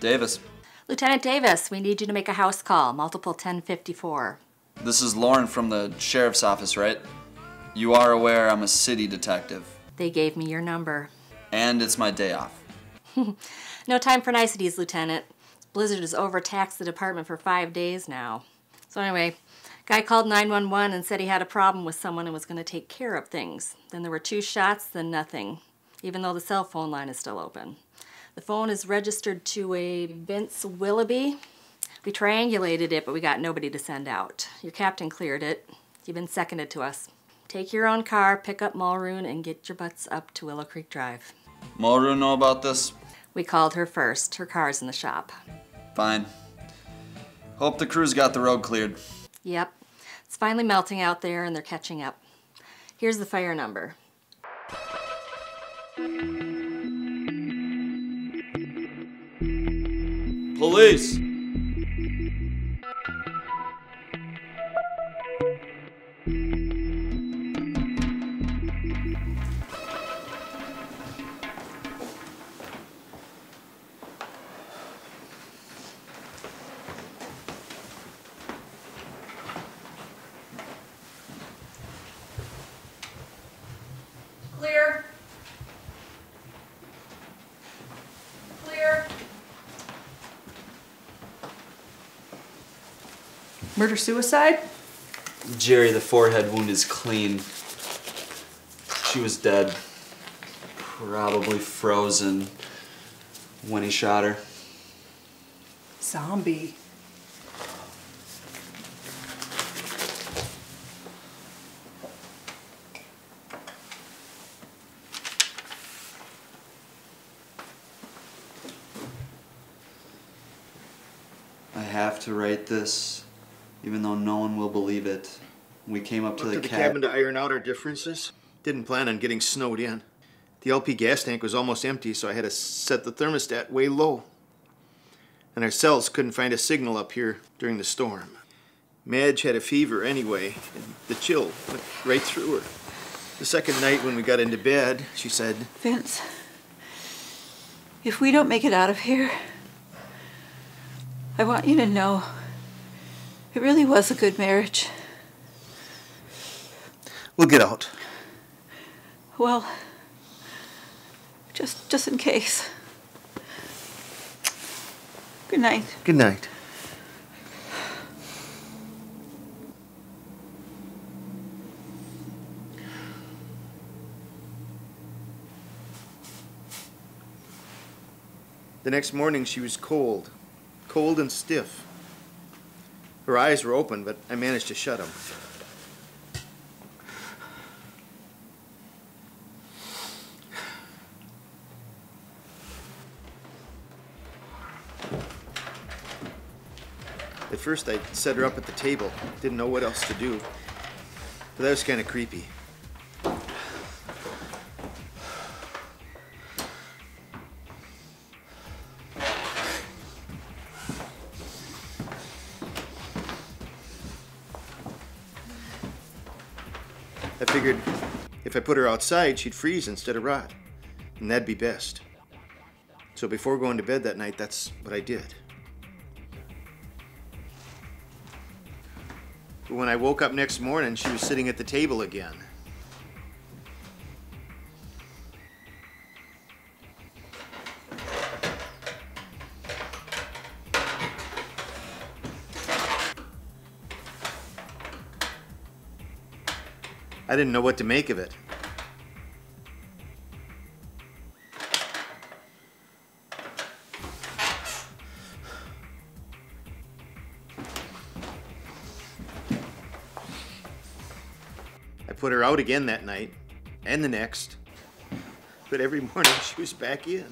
Davis. Lieutenant Davis, we need you to make a house call, multiple 1054. This is Lauren from the sheriff's office, right? You are aware I'm a city detective. They gave me your number. And it's my day off. No time for niceties, Lieutenant. Blizzard has overtaxed the department for 5 days now. So anyway, guy called 911 and said he had a problem with someone and was going to take care of things. Then there were 2 shots, then nothing, even though the cell phone line is still open. The phone is registered to a Vince Willoughby. We triangulated it, but we got nobody to send out. Your captain cleared it. You've been seconded to us. Take your own car, pick up Mulroon, and get your butts up to Willow Creek Drive. Mulroon know about this? We called her first. Her car's in the shop. Fine. Hope the crew's got the road cleared. Yep. It's finally melting out there, and they're catching up. Here's the fire number. Police! Clear! Clear! Murder-suicide? Jerry, the forehead wound is clean. She was dead. Probably frozen when he shot her. Zombie. I have to write this. Even though no one will believe it. We came up to the cabin to iron out our differences. Didn't plan on getting snowed in. The LP gas tank was almost empty, so I had to set the thermostat way low. And our cells couldn't find a signal up here during the storm. Madge had a fever anyway, and the chill went right through her. The second night when we got into bed, she said, Vince, if we don't make it out of here, I want you to know it really was a good marriage. We'll get out. Well, just in case. Good night. Good night. The next morning she was cold. Cold and stiff. Her eyes were open, but I managed to shut them. At first, I set her up at the table. Didn't know what else to do. But that was kind of creepy. I figured if I put her outside, she'd freeze instead of rot, and that'd be best. So before going to bed that night, that's what I did. But when I woke up next morning, she was sitting at the table again. I didn't know what to make of it. I put her out again that night, and the next, but every morning she was back in.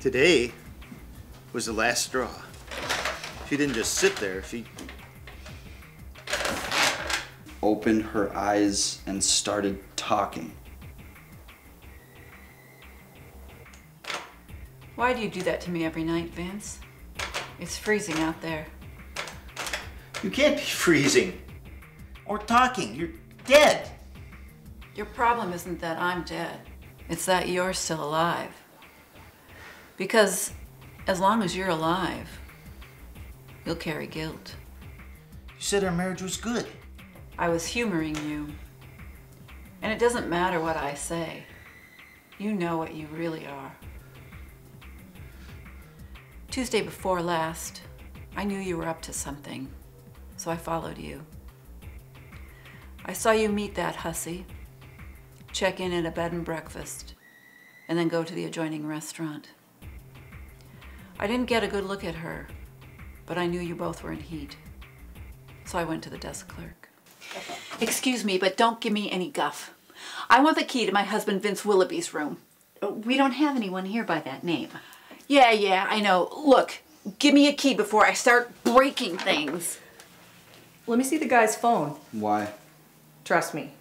Today was the last straw. She didn't just sit there, she opened her eyes and started talking. Why do you do that to me every night, Vince? It's freezing out there. You can't be freezing or talking. You're dead. Your problem isn't that I'm dead. It's that you're still alive. Because as long as you're alive, you'll carry guilt. You said our marriage was good. I was humoring you. And it doesn't matter what I say. You know what you really are. Tuesday before last, I knew you were up to something, so I followed you. I saw you meet that hussy, check in at a bed and breakfast, and then go to the adjoining restaurant. I didn't get a good look at her, but I knew you both were in heat. So I went to the desk clerk. Excuse me, but don't give me any guff. I want the key to my husband Vince Willoughby's room. We don't have anyone here by that name. Yeah, I know. Look, give me a key before I start breaking things. Let me see the guy's phone. Why? Trust me.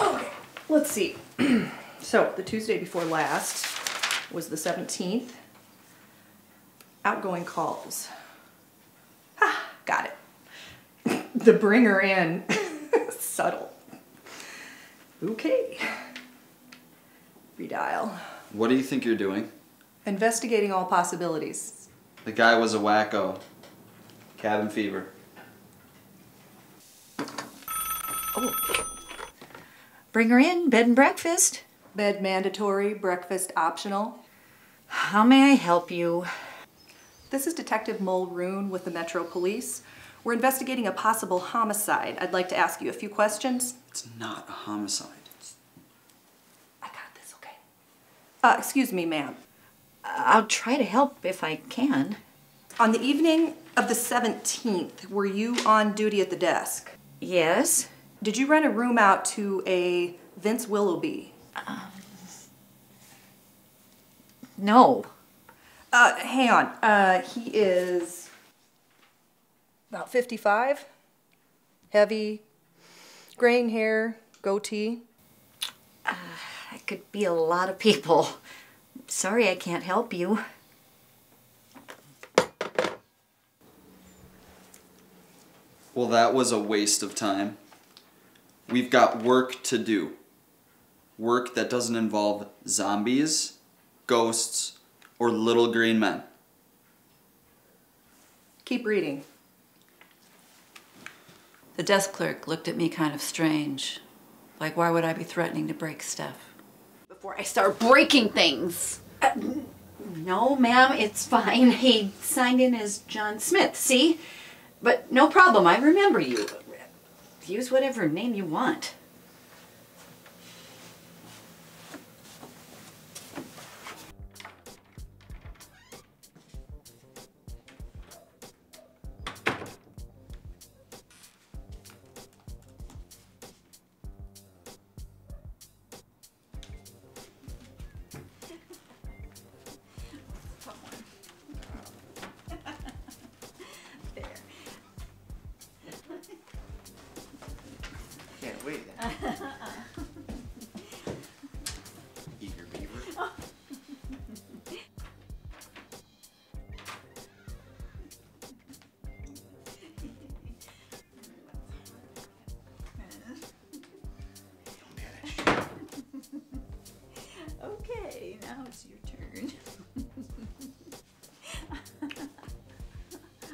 Okay, let's see. So, the Tuesday before last was the 17th. Outgoing calls. Ha! Got it. The bringer in. Subtle. Okay. Redial. What do you think you're doing? Investigating all possibilities. The guy was a wacko. Cabin fever. Oh. Bringer in, bed and breakfast. Bed mandatory, breakfast optional. How may I help you? This is Detective Mulroon with the Metro Police. We're investigating a possible homicide. I'd like to ask you a few questions. It's not a homicide. I got this, okay? Excuse me, ma'am. I'll try to help if I can. On the evening of the 17th, were you on duty at the desk? Yes. Did you rent a room out to a Vince Willoughby? No. Hang on. He is about 55, heavy, graying hair, goatee. That could be a lot of people. Sorry I can't help you. Well, that was a waste of time. We've got work to do. Work that doesn't involve zombies, ghosts, or little green men. Keep reading. The desk clerk looked at me kind of strange. Like, why would I be threatening to break stuff? Before I start breaking things. No, ma'am, it's fine. He signed in as John Smith, see? But no problem, I remember you. Use whatever name you want. Wait. it's your turn.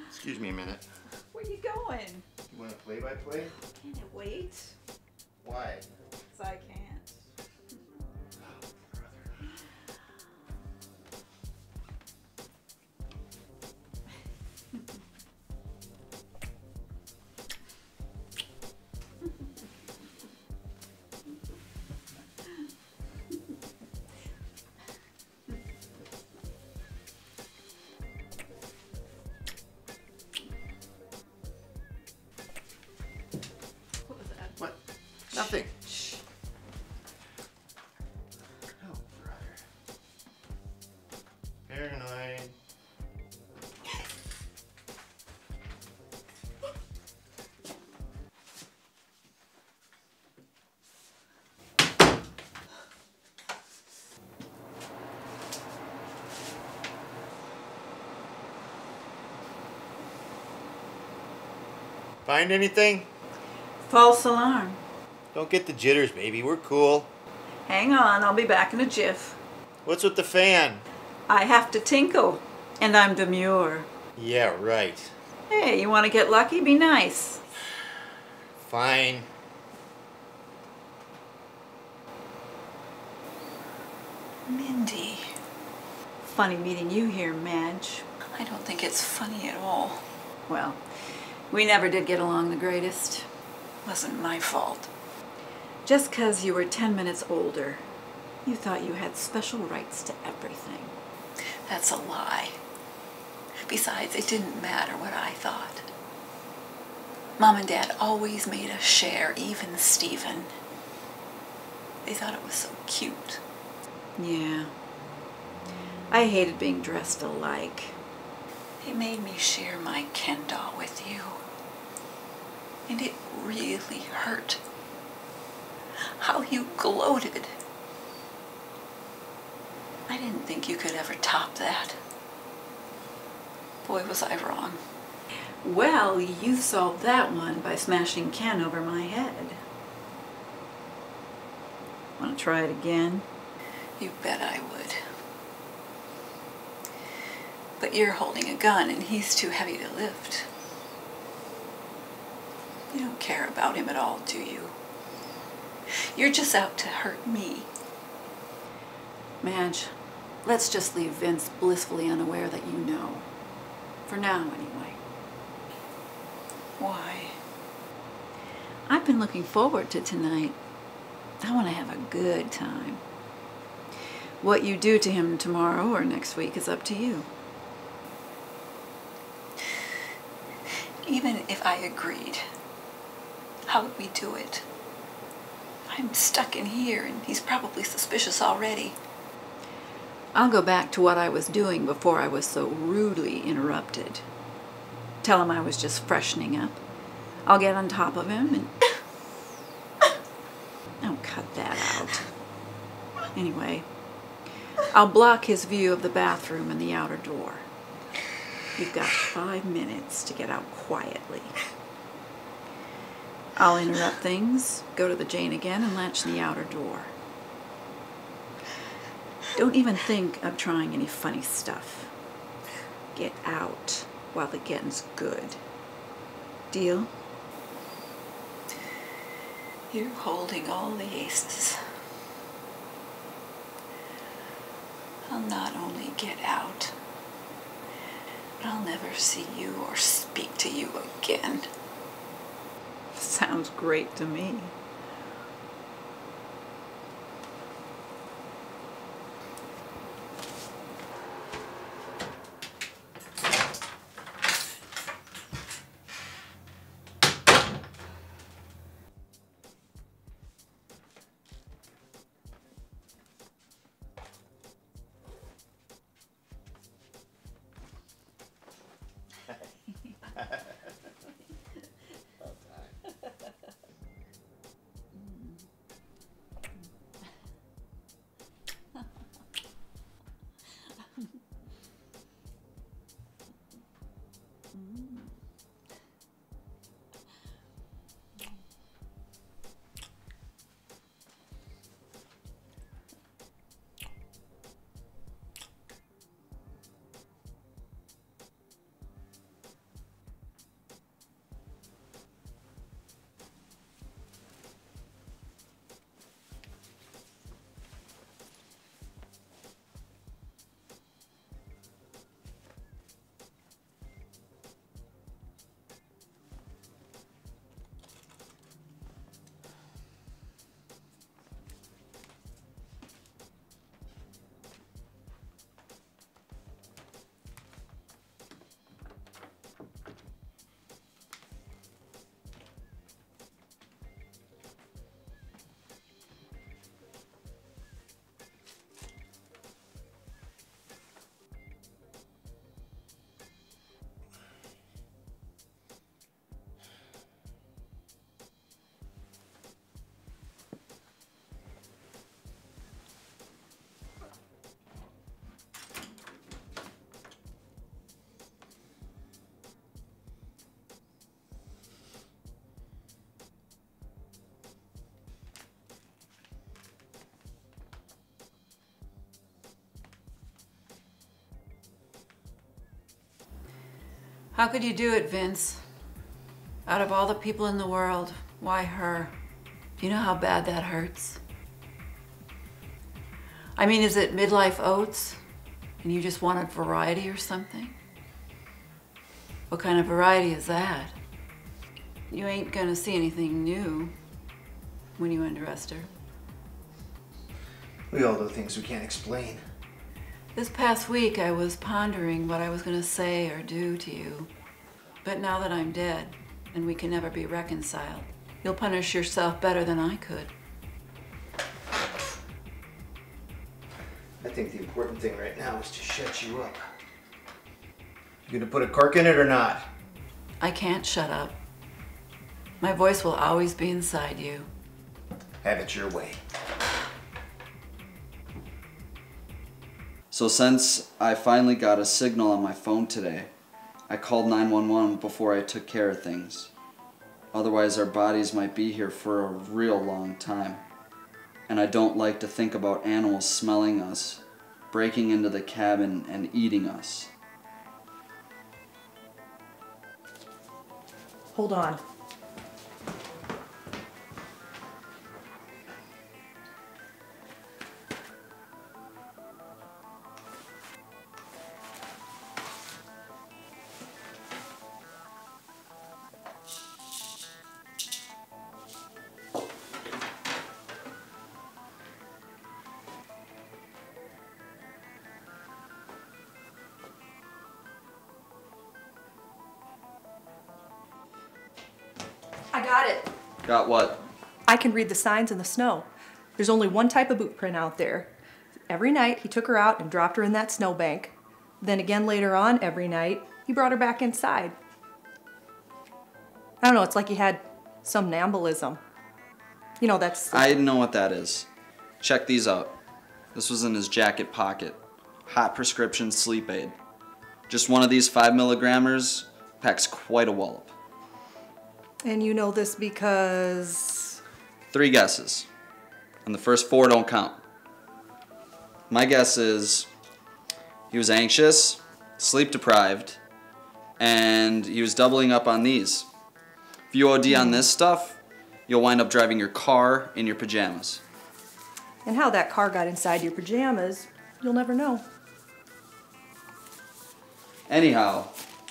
Excuse me a minute. Where are you going? You want to play by play? Can it wait? Why? Because I can't. Oh, brother. Nothing. Shh. Oh, brother. Paranoid. Find anything? False alarm. Don't get the jitters, baby. We're cool. Hang on. I'll be back in a jiff. What's with the fan? I have to tinkle, and I'm demure. Yeah, right. Hey, you want to get lucky? Be nice. Fine. Mindy. Funny meeting you here, Madge. I don't think it's funny at all. Well, we never did get along the greatest. Wasn't my fault. Just 'cause you were 10 minutes older, you thought you had special rights to everything. That's a lie. Besides, it didn't matter what I thought. Mom and Dad always made us share, even Stephen. They thought it was so cute. Yeah. I hated being dressed alike. They made me share my Ken doll with you. And it really hurt. How you gloated. I didn't think you could ever top that. Boy, was I wrong. Well, you solved that one by smashing Ken over my head. Want to try it again? You bet I would. But you're holding a gun and he's too heavy to lift. You don't care about him at all, do you? You're just out to hurt me. Madge, let's just leave Vince blissfully unaware that you know. For now, anyway. Why? I've been looking forward to tonight. I want to have a good time. What you do to him tomorrow or next week is up to you. Even if I agreed, how would we do it? I'm stuck in here, and he's probably suspicious already. I'll go back to what I was doing before I was so rudely interrupted. Tell him I was just freshening up. I'll get on top of him and... I'll cut that out. Anyway, I'll block his view of the bathroom and the outer door. You've got 5 minutes to get out quietly. I'll interrupt things, go to the Jane again, and latch the outer door. Don't even think of trying any funny stuff. Get out while the getting's good. Deal? You're holding all the aces. I'll not only get out, but I'll never see you or speak to you again. Sounds great to me. How could you do it, Vince? Out of all the people in the world, why her? You know how bad that hurts? I mean, is it midlife oats? And you just wanted variety or something? What kind of variety is that? You ain't gonna see anything new when you undressed her. We all know things we can't explain. This past week, I was pondering what I was gonna say or do to you. But now that I'm dead, and we can never be reconciled, you'll punish yourself better than I could. I think the important thing right now is to shut you up. You gonna put a cork in it or not? I can't shut up. My voice will always be inside you. Have it your way. So since I finally got a signal on my phone today, I called 911 before I took care of things. Otherwise, our bodies might be here for a real long time. And I don't like to think about animals smelling us, breaking into the cabin and eating us. Hold on. I got it. Got what? I can read the signs in the snow. There's only one type of boot print out there. Every night, he took her out and dropped her in that snowbank. Then again later on every night, he brought her back inside. I don't know, it's like he had somnambulism. You know, that's... I didn't know what that is. Check these out. This was in his jacket pocket. Hot prescription sleep aid. Just one of these 5 milligrammers packs quite a wallop. And you know this because... 3 guesses. And the first 4 don't count. My guess is he was anxious, sleep deprived, and he was doubling up on these. If you OD on this stuff, you'll wind up driving your car in your pajamas. And how that car got inside your pajamas, you'll never know. Anyhow,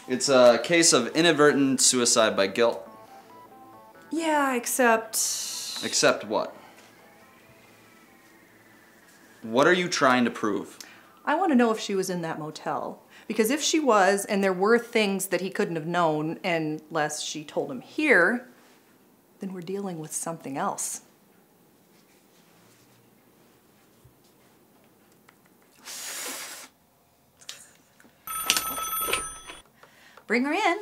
it's a case of inadvertent suicide by guilt. Yeah, except... Except what? What are you trying to prove? I want to know if she was in that motel. Because if she was, and there were things that he couldn't have known unless she told him here, then we're dealing with something else. Bring her in.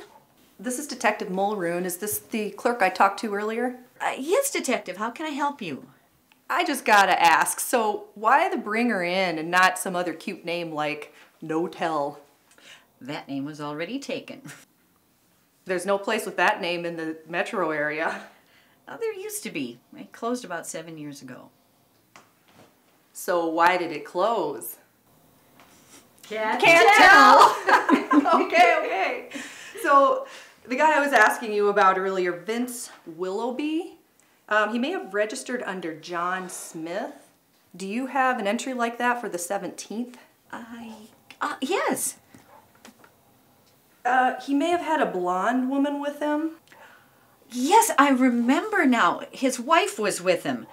This is Detective Mulroon. Is this the clerk I talked to earlier? Yes, Detective. How can I help you? I just gotta ask, so why the bring her in and not some other cute name like No Tell? That name was already taken. There's no place with that name in the metro area. There used to be. It closed about 7 years ago. So why did it close? Can't tell! Okay, okay. So, the guy I was asking you about earlier, Vince Willoughby, he may have registered under John Smith. Do you have an entry like that for the 17th? Yes. He may have had a blonde woman with him. Yes, I remember now. His wife was with him.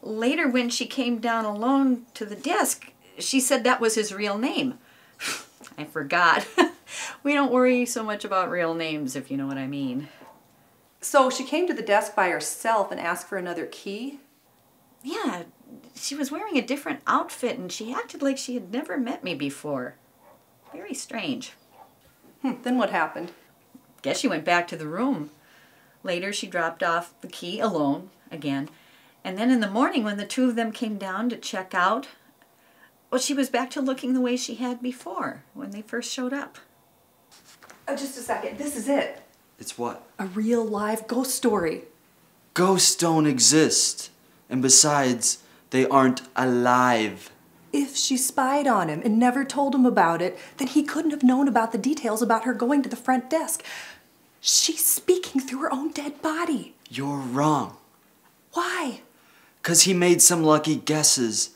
Later, when she came down alone to the desk, she said that was his real name. I forgot. We don't worry so much about real names, if you know what I mean. So she came to the desk by herself and asked for another key? Yeah, she was wearing a different outfit and she acted like she had never met me before. Very strange. Then what happened? Guess she went back to the room. Later she dropped off the key alone again. And then in the morning when the two of them came down to check out, well, she was back to looking the way she had before when they first showed up. Oh, just a second. This is it. It's what? A real live ghost story. Ghosts don't exist. And besides, they aren't alive. if she spied on him and never told him about it, then he couldn't have known about the details about her going to the front desk. She's speaking through her own dead body. You're wrong. Why? Because he made some lucky guesses,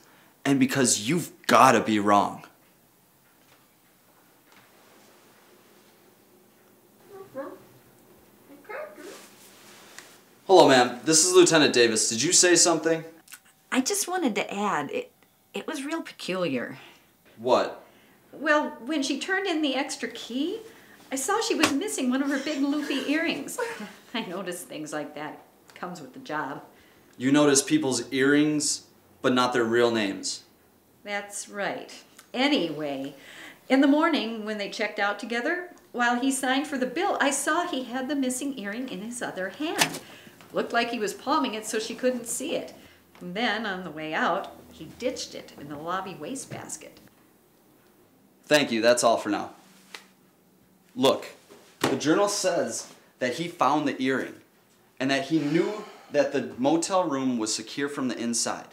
and because you've got to be wrong. Hello, ma'am. This is Lieutenant Davis. Did you say something? I just wanted to add, it was real peculiar. What? Well, when she turned in the extra key, I saw she was missing one of her big loopy earrings. I notice things like that. It comes with the job. You notice people's earrings, but not their real names. That's right. Anyway, in the morning when they checked out together, while he signed for the bill, I saw he had the missing earring in his other hand. Looked like he was palming it so she couldn't see it. And then, on the way out, he ditched it in the lobby wastebasket. Thank you. That's all for now. Look, the journal says that he found the earring and that he knew that the motel room was secure from the inside.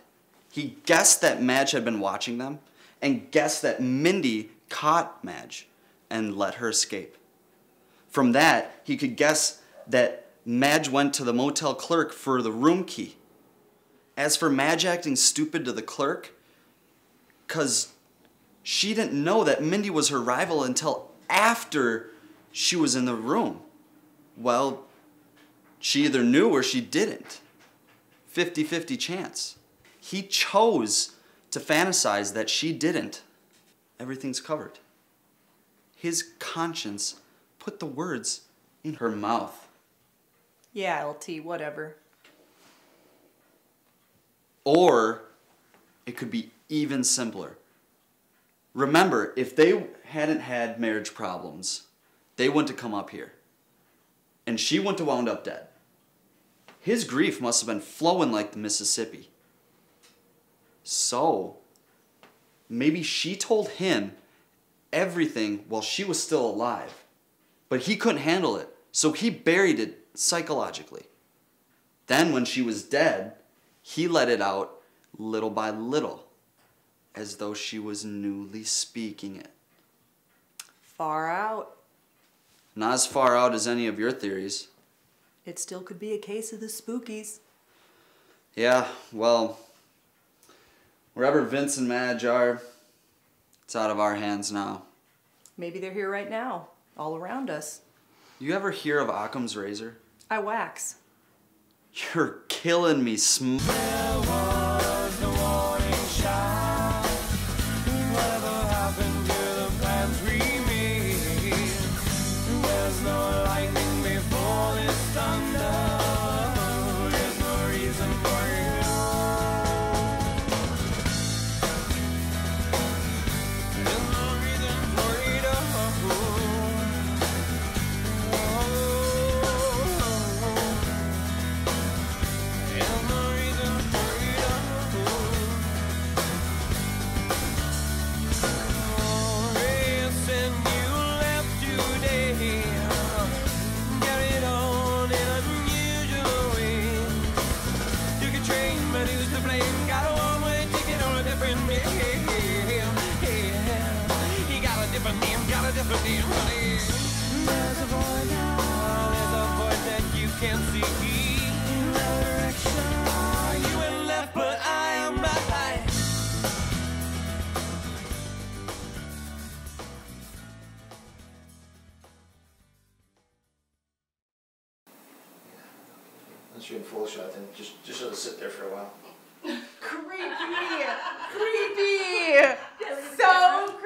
He guessed that Madge had been watching them and guessed that Mindy caught Madge and let her escape. From that, he could guess that Madge went to the motel clerk for the room key. As for Madge acting stupid to the clerk, because she didn't know that Mindy was her rival until after she was in the room. Well, she either knew or she didn't. 50-50 chance. He chose to fantasize that she didn't. Everything's covered. His conscience put the words in her mouth. Yeah, LT, whatever. Or it could be even simpler. Remember, if they hadn't had marriage problems, they wouldn't have come up here. And she wouldn't have wound up dead. His grief must have been flowing like the Mississippi. So, maybe she told him everything while she was still alive. But he couldn't handle it, so he buried it psychologically. Then when she was dead, he let it out little by little, as though she was newly speaking it. Far out. Not as far out as any of your theories. It still could be a case of the spookies. Yeah, well, wherever Vince and Madge are, it's out of our hands now. Maybe they're here right now, all around us. You ever hear of Occam's Razor? I wax. You're killing me, Shooting full shot, then just let it sit there for a while. Creepy, creepy, so creepy.